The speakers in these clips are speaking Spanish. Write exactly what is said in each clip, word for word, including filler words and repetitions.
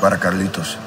para Carlitos.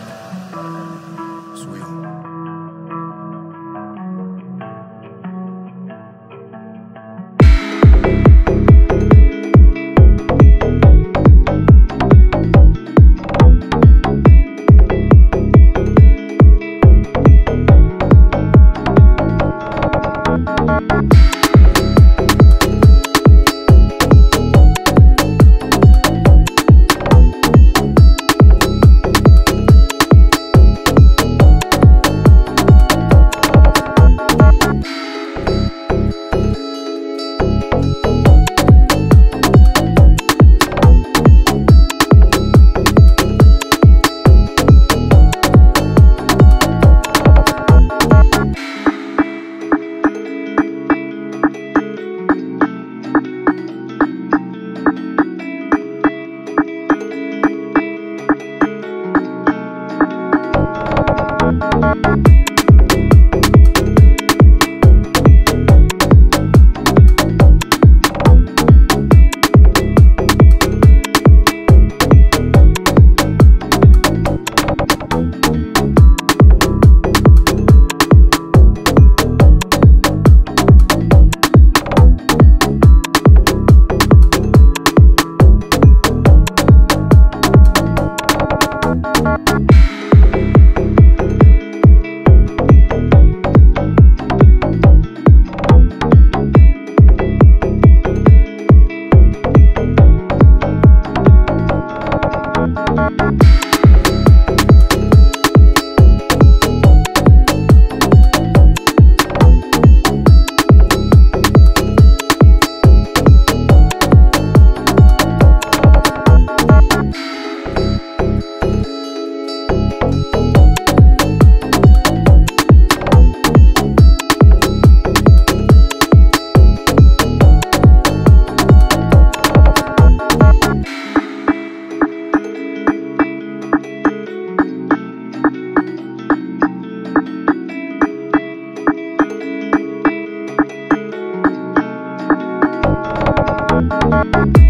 Bye.